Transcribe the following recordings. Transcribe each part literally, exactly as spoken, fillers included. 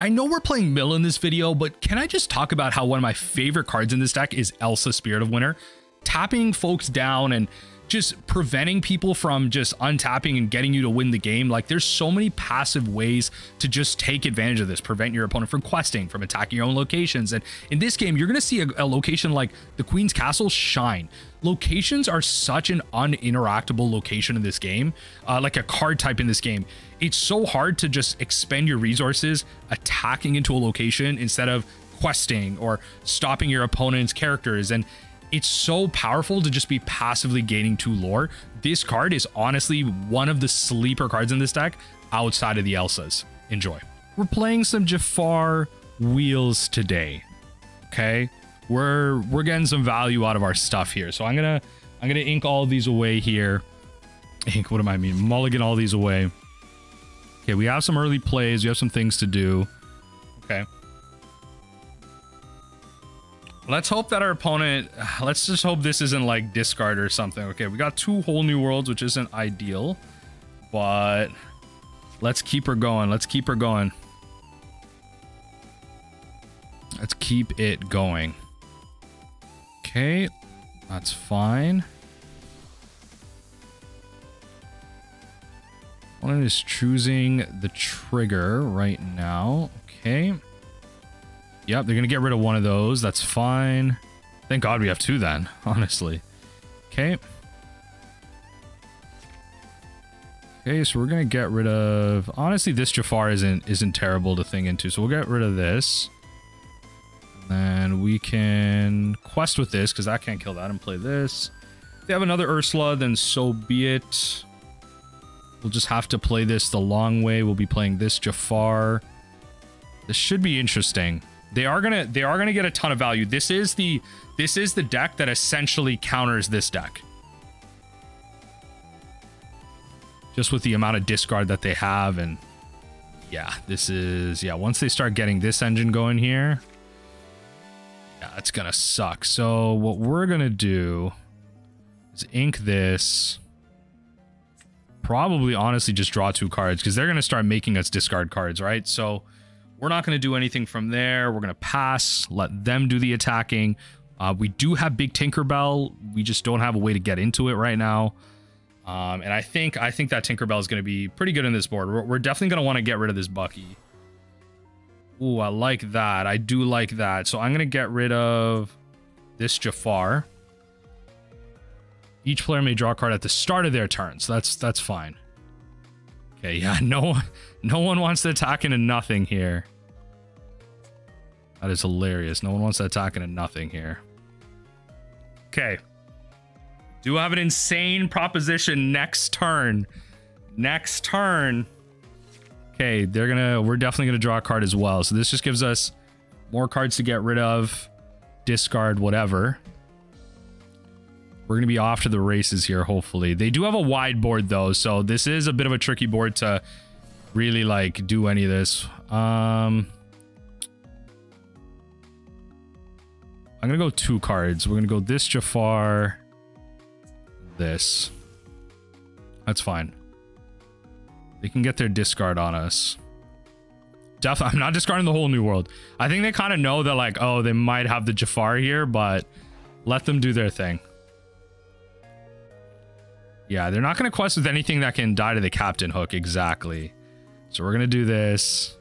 I know we're playing Mill in this video, but can I just talk about how one of my favorite cards in this deck is Elsa, Spirit of Winter? Tapping folks down and just preventing people from just untapping and getting you to win the game. Like, there's so many passive ways to just take advantage of this, prevent your opponent from questing, from attacking your own locations. And in this game, you're going to see a, a location like the Queen's Castle shine. Locations are such an uninteractable location in this game, uh, like a card type in this game. It's so hard to just expend your resources attacking into a location instead of questing or stopping your opponent's characters. And it's so powerful to just be passively gaining two lore. This card is honestly one of the sleeper cards in this deck outside of the Elsas. Enjoy. We're playing some Jafar wheels today. Okay. We're we're getting some value out of our stuff here. So I'm gonna I'm gonna ink all these away here. Ink, what am I mean? Mulligan all these away. Okay, we have some early plays, we have some things to do. Okay. Let's hope that our opponent, let's just hope this isn't like discard or something. Okay, we got two whole new worlds, which isn't ideal, but let's keep her going. Let's keep her going. Let's keep it going. Okay, that's fine. One is choosing the trigger right now. Okay. Yep, they're going to get rid of one of those. That's fine. Thank God we have two then, honestly. Okay. Okay, so we're going to get rid of... Honestly, this Jafar isn't isn't terrible to think into, so we'll get rid of this. And then we can quest with this, because that can't kill that, and play this. If they have another Ursula, then so be it. We'll just have to play this the long way. We'll be playing this Jafar. This should be interesting. They are gonna they are gonna get a ton of value. This is the this is the deck that essentially counters this deck. Just with the amount of discard that they have, and yeah, this is yeah, once they start getting this engine going here, yeah, it's gonna suck. So what we're gonna do is ink this. Probably honestly just draw two cards, because they're going to start making us discard cards, right? So we're not going to do anything from there. We're going to pass, let them do the attacking. Uh, we do have big Tinker Bell. We just don't have a way to get into it right now. Um, and I think I think that Tinker Bell is going to be pretty good in this board. We're, we're definitely going to want to get rid of this Bucky. Ooh, I like that. I do like that. So I'm going to get rid of this Jafar. Each player may draw a card at the start of their turn, so that's that's fine. Okay, yeah, no, no one wants to attack into nothing here. That is hilarious. No one wants to attack into nothing here. Okay. Do have an insane proposition next turn. Next turn. Okay, they're gonna. We're definitely gonna draw a card as well. So this just gives us more cards to get rid of, discard, whatever. We're going to be off to the races here, hopefully. They do have a wide board, though, so this is a bit of a tricky board to really, like, do any of this. Um, I'm going to go two cards. We're going to go this Jafar, this. That's fine. They can get their discard on us. Def- I'm not discarding the whole new world. I think they kind of know that, like, oh, they might have the Jafar here, but let them do their thing. Yeah, they're not going to quest with anything that can die to the Captain Hook, exactly. So we're going to do this.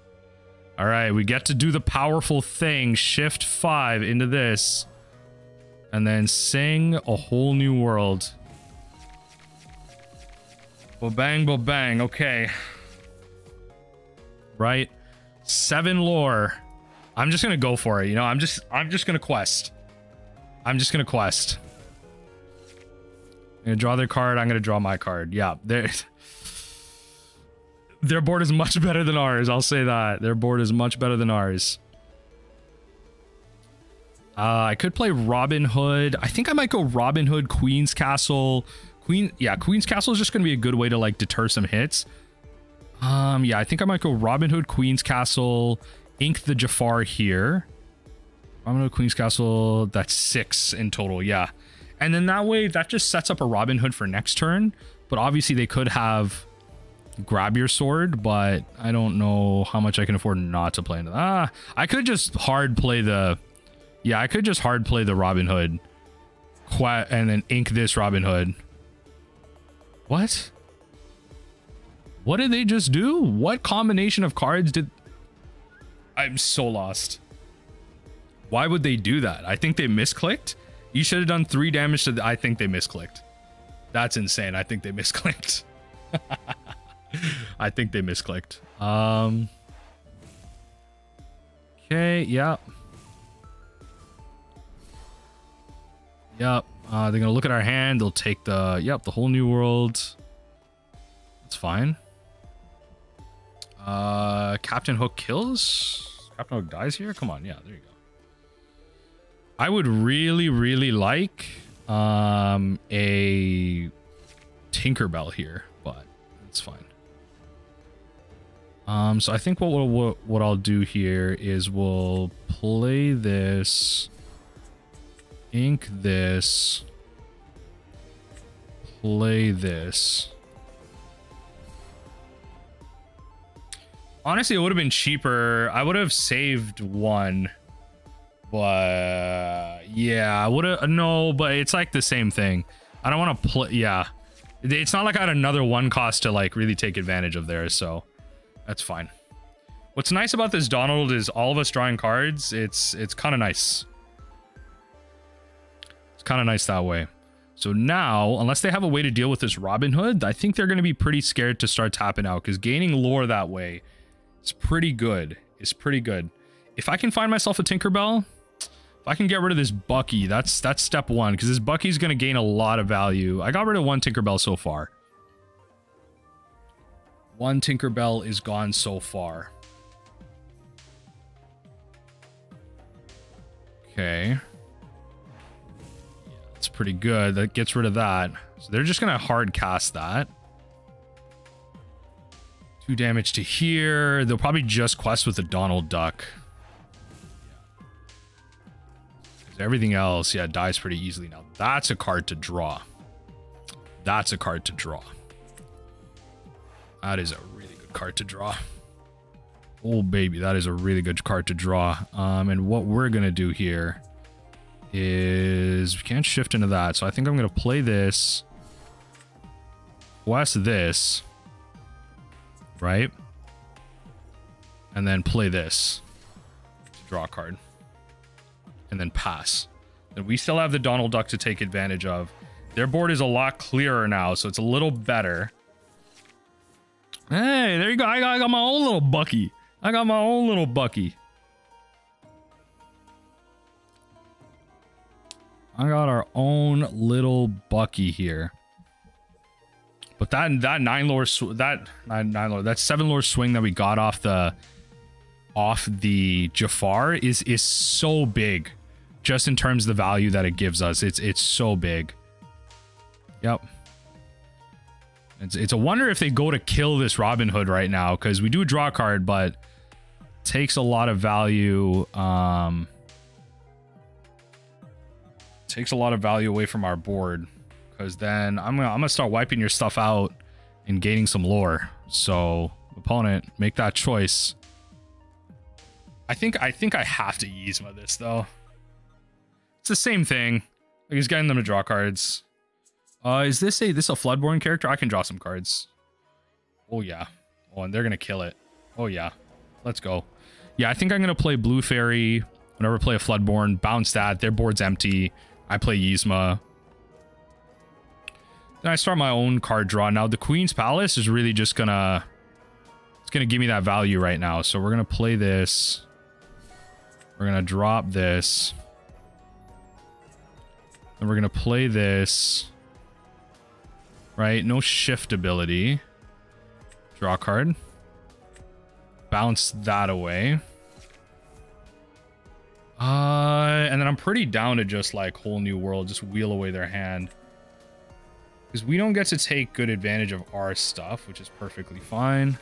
All right, we get to do the powerful thing. Shift five into this. And then sing a whole new world. Ba-bang, ba-bang, okay. Right? Seven lore. I'm just going to go for it, you know? I'm just, I'm just going to quest. I'm just going to quest. Gonna draw their card. I'm gonna draw my card. Yeah, their their board is much better than ours. I'll say that their board is much better than ours. Uh, I could play Robin Hood. I think I might go Robin Hood, Queen's Castle, Queen. Yeah, Queen's Castle is just gonna be a good way to like deter some hits. Um, yeah, I think I might go Robin Hood, Queen's Castle, ink the Jafar here. Robin Hood, Queen's Castle. That's six in total. Yeah. And then that way, that just sets up a Robin Hood for next turn. But obviously, they could have grab your sword, but I don't know how much I can afford not to play into that. Ah, I could just hard play the... Yeah, I could just hard play the Robin Hood and then ink this Robin Hood. What? What did they just do? What combination of cards did... I'm so lost. Why would they do that? I think they misclicked. You should have done three damage to the... I think they misclicked. That's insane. I think they misclicked. I think they misclicked. Um, okay, yeah. Yep. Uh, they're going to look at our hand. They'll take the... Yep, the whole new world. That's fine. Uh, Captain Hook kills? Captain Hook dies here? Come on. Yeah, there you go. I would really, really like um, a Tinker Bell here, but that's fine. Um, so I think what, we'll, what what I'll do here is we'll play this, ink this, play this. Honestly, it would have been cheaper. I would have saved one. But yeah, I would have no, but it's like the same thing. I don't want to play. Yeah, it's not like I had another one cost to like really take advantage of there. So that's fine. What's nice about this Donald is all of us drawing cards. It's it's kind of nice. It's kind of nice that way. So now, unless they have a way to deal with this Robin Hood, I think they're going to be pretty scared to start tapping out because gaining lore that way is pretty good. It's pretty good. If I can find myself a Tinker Bell. I can get rid of this Bucky. That's that's step one, because this Bucky's going to gain a lot of value. I got rid of one Tinkerbell so far. One Tinkerbell is gone so far. Okay. Yeah, that's pretty good. That gets rid of that. So they're just going to hard cast that. Two damage to here. They'll probably just quest with the Donald Duck. Everything else, yeah, dies pretty easily. Now that's a card to draw. That's a card to draw. That is a really good card to draw. Oh baby, that is a really good card to draw. Um, and what we're gonna do here is we can't shift into that. So I think I'm gonna play this, quest this, right, and then play this to draw a card. And then pass. Then we still have the Donald Duck to take advantage of. Their board is a lot clearer now, so it's a little better. Hey, there you go. I got, I got my own little Bucky. I got my own little Bucky. I got our own little Bucky here. But that that nine lore that nine, nine lore that seven lore swing that we got off the off the Jafar is is so big. Just in terms of the value that it gives us, it's it's so big. Yep. It's it's a wonder if they go to kill this Robin Hood right now, because we do draw a card, but takes a lot of value. Um, takes a lot of value away from our board, because then I'm gonna I'm gonna start wiping your stuff out and gaining some lore. So opponent, make that choice. I think I think I have to Yzma this though. It's the same thing. Like, he's getting them to draw cards. Uh, is this a this a Floodborne character? I can draw some cards. Oh yeah. Oh, and they're gonna kill it. Oh yeah. Let's go. Yeah, I think I'm gonna play Blue Fairy. Whenever I play a Floodborne, bounce that. Their board's empty. I play Yzma. Then I start my own card draw. Now the Queen's Palace is really just gonna it's gonna give me that value right now. So we're gonna play this. We're gonna drop this. And we're going to play this, right? No shift ability. Draw a card. Bounce that away. Uh, and then I'm pretty down to just like whole new world, just wheel away their hand. Because we don't get to take good advantage of our stuff, which is perfectly fine.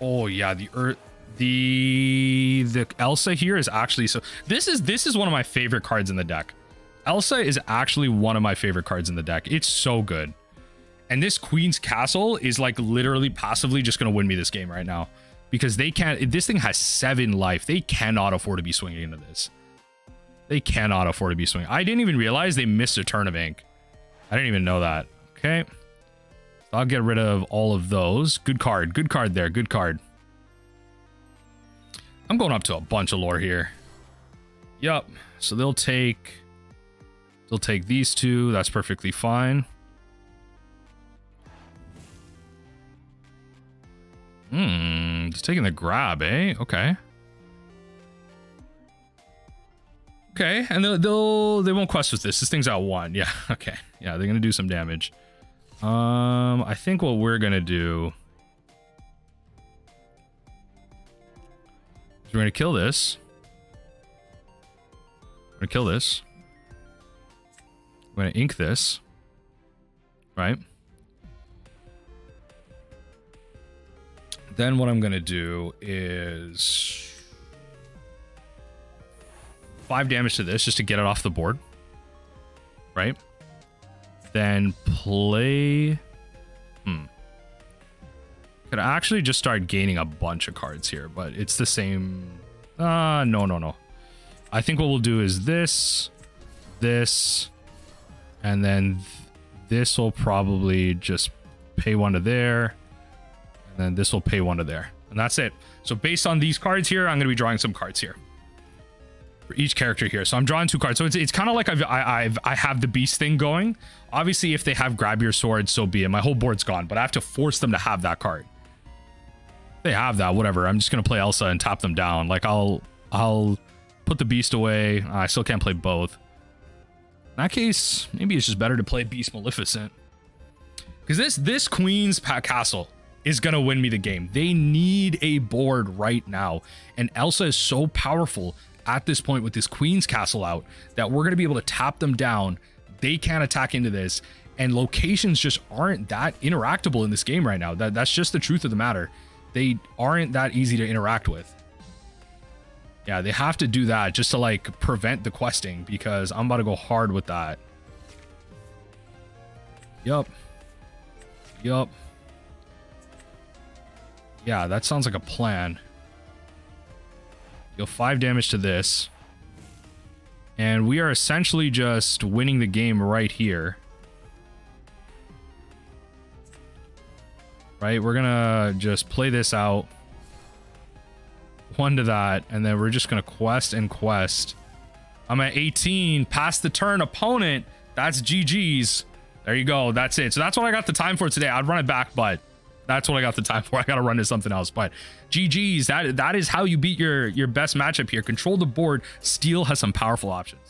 Oh yeah, the earth. The the Elsa here is actually so this is this is one of my favorite cards in the deck. Elsa is actually one of my favorite cards in the deck. It's so good. And this Queen's Castle is like literally possibly just going to win me this game right now, because they can't. This thing has seven life. They cannot afford to be swinging into this. They cannot afford to be swinging. I didn't even realize they missed a turn of ink. I didn't even know that. Okay. So I'll get rid of all of those. Good card. Good card there. Good card. I'm going up to a bunch of lore here. Yup. So they'll take... They'll take these two. That's perfectly fine. Hmm. Just taking the grab, eh? Okay. Okay. And they'll, they'll... They won't quest with this. This thing's out one. Yeah. Okay. Yeah, they're going to do some damage. Um, I think what we're going to do... We're going to kill this. We're going to kill this. We're going to ink this. Right? Then what I'm going to do is... Five damage to this just to get it off the board. Right? Then play... Hmm. Could actually just start gaining a bunch of cards here, but it's the same. Uh, no, no, no. I think what we'll do is this, this, and then th this will probably just pay one to there, and then this will pay one to there, and that's it. So based on these cards here, I'm going to be drawing some cards here for each character here. So I'm drawing two cards. So it's, it's kind of like I've, I, I've, I have the beast thing going. Obviously, if they have grab your sword, so be it. My whole board's gone, but I have to force them to have that card. They have that, whatever. I'm just gonna play Elsa and tap them down. Like I'll I'll put the beast away. I still can't play both. In that case, maybe it's just better to play Beast Maleficent. Because this this Queen's Castle is gonna win me the game. They need a board right now. And Elsa is so powerful at this point with this Queen's Castle out that we're gonna be able to tap them down. They can't attack into this. And locations just aren't that interactable in this game right now. That that's just the truth of the matter. They aren't that easy to interact with. Yeah, they have to do that just to like prevent the questing, because I'm about to go hard with that. Yup. Yup. Yeah, that sounds like a plan. Deal five damage to this. And we are essentially just winning the game right here. Right, we're gonna just play this out. One to that, and then we're just gonna quest and quest. I'm at eighteen, pass the turn opponent. That's G G's. There you go, that's it. So that's what I got the time for today. I'd run it back, but that's what I got the time for. I gotta run to something else, but G G's, that, that is how you beat your, your best matchup here. Control the board. Steel has some powerful options.